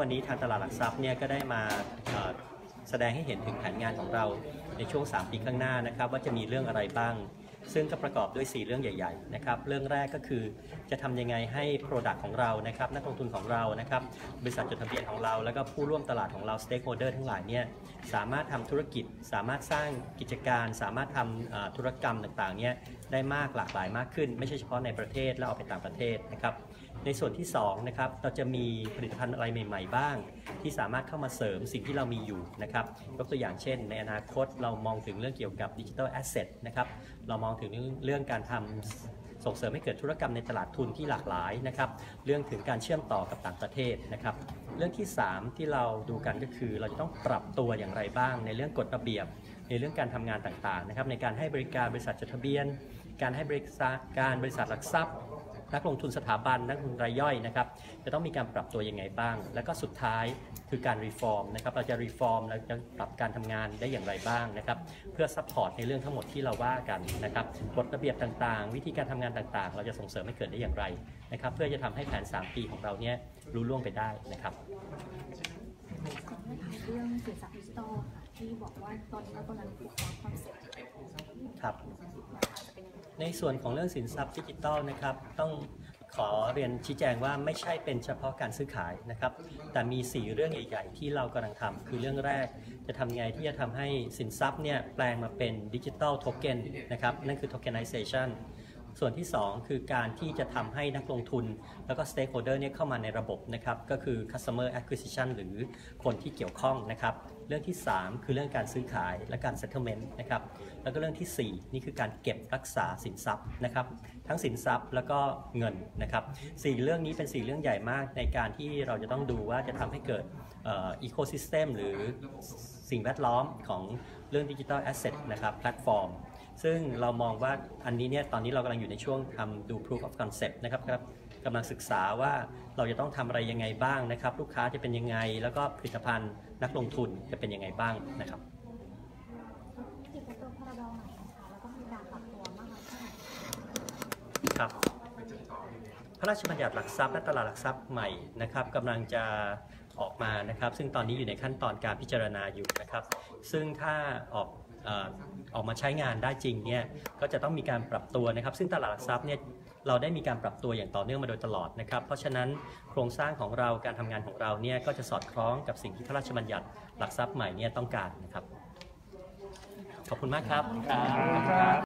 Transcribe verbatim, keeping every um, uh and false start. วันนี้ทางตลาดหลักทรัพย์เนี่ยก็ได้มาแสดงให้เห็นถึงแผนงานของเราในช่วงสามปีข้างหน้านะครับว่าจะมีเรื่องอะไรบ้างซึ่งก็ประกอบด้วยสี่เรื่องใหญ่ๆนะครับเรื่องแรกก็คือจะทำยังไงให้โปรดักต์ของเรานะครับนักลงทุนของเรานะครับบริษัทจดทะเบียนของเราแล้วก็ผู้ร่วมตลาดของเราสเต็กโฮลเดอร์ทั้งหลายเนี่ยสามารถทำธุรกิจสามารถสร้างกิจการสามารถทำธุรกรรมต่างๆเนี่ยได้มากหลากหลายมากขึ้นไม่ใช่เฉพาะในประเทศแล้วเอาไปต่างประเทศนะครับในส่วนที่สองนะครับเราจะมีผลิตภัณฑ์อะไรใหม่ๆบ้างที่สามารถเข้ามาเสริมสิ่งที่เรามีอยู่นะครับยกตัวอย่างเช่นในอนาคตเรามองถึงเรื่องเกี่ยวกับดิจิทัลแอสเซทนะครับเรามองถึงเรื่องการทำส่งเสริมให้เกิดธุรกรรมในตลาดทุนที่หลากหลายนะครับเรื่องถึงการเชื่อมต่อกับต่างประเทศนะครับเรื่องที่สามที่เราดูกันก็คือเราจะต้องปรับตัวอย่างไรบ้างในเรื่องกฎระเบียบในเรื่องการทำงานต่างๆนะครับในการให้บริการบริษัทจดทะเบียนการให้บริษัทการบริษัทหลักทรัพย์นักลงทุนสถาบันนักลงทุนรายย่อยนะครับจะต้องมีการปรับตัวยังไงบ้างแล้วก็สุดท้ายคือการรีฟอร์มนะครับเราจะรีฟอร์มเราจะปรับการทำงานได้อย่างไรบ้างนะครับเพื่อซัพพอร์ตในเรื่องทั้งหมดที่เราว่ากันนะครับกฎระเบียบต่างๆวิธีการทำงานต่างๆเราจะส่งเสริมให้เกิดได้อย่างไรนะครับเพื่อจะทำให้แผนสามปีของเราเนี่ยรู้ล่วงไปได้นะครับเรื่องสื่อสารดิจิตอลค่ะที่บอกว่าตอนนี้เรากำลังปรับความเสี่ยงครับในส่วนของเรื่องสินทรัพย์ดิจิตอลนะครับต้องขอเรียนชี้แจงว่าไม่ใช่เป็นเฉพาะการซื้อขายนะครับแต่มีสี่เรื่องใหญ่ๆที่เรากำลังทำคือเรื่องแรกจะทำไงที่จะทำให้สินทรัพย์เนี่ยแปลงมาเป็นดิจิตอลโทเค็นนะครับนั่นคือ tokenizationส่วนที่สองคือการที่จะทำให้นักลงทุนแล้วก็ stakeholder เนี่ยเข้ามาในระบบนะครับก็คือ customer acquisition หรือคนที่เกี่ยวข้องนะครับเรื่องที่สามคือเรื่องการซื้อขายและการ settlement นะครับแล้วก็เรื่องที่สี่นี่คือการเก็บรักษาสินทรัพย์นะครับทั้งสินทรัพย์แล้วก็เงินนะครับสี่เรื่องนี้เป็นสี่เรื่องใหญ่มากในการที่เราจะต้องดูว่าจะทำให้เกิด ecosystem หรือสิ่งแวดล้อมของเรื่อง digital asset นะครับแพลตฟอร์มซึ่งเรามองว่าอันนี้เนี่ยตอนนี้เรากำลังอยู่ในช่วงทำดู proof of concept นะครับกำลังศึกษาว่าเราจะต้องทำอะไรยังไงบ้างนะครับลูกค้าจะเป็นยังไงแล้วก็ผลิตภัณฑ์นักลงทุนจะเป็นยังไงบ้างนะครับติดตัวพรบใหม่นะคะแล้วก็มีการปรับตัวมากน้อยแค่ไหนครับพระราชบัญญัติหลักทรัพย์และตลาดหลักทรัพย์ใหม่นะครับกำลังจะออกมานะครับซึ่งตอนนี้อยู่ในขั้นตอนการพิจารณาอยู่นะครับซึ่งถ้าออกออกมาใช้งานได้จริงเนี่ยก็จะต้องมีการปรับตัวนะครับซึ่งตลาดหลักทรัพย์เนี่ยเราได้มีการปรับตัวอย่างต่อเนื่องมาโดยตลอดนะครับเพราะฉะนั้นโครงสร้างของเราการทำงานของเราเนี่ยก็จะสอดคล้องกับสิ่งที่พระราชบัญญัติหลักทรัพย์ใหม่เนี่ยต้องการนะครับขอบคุณมากครับ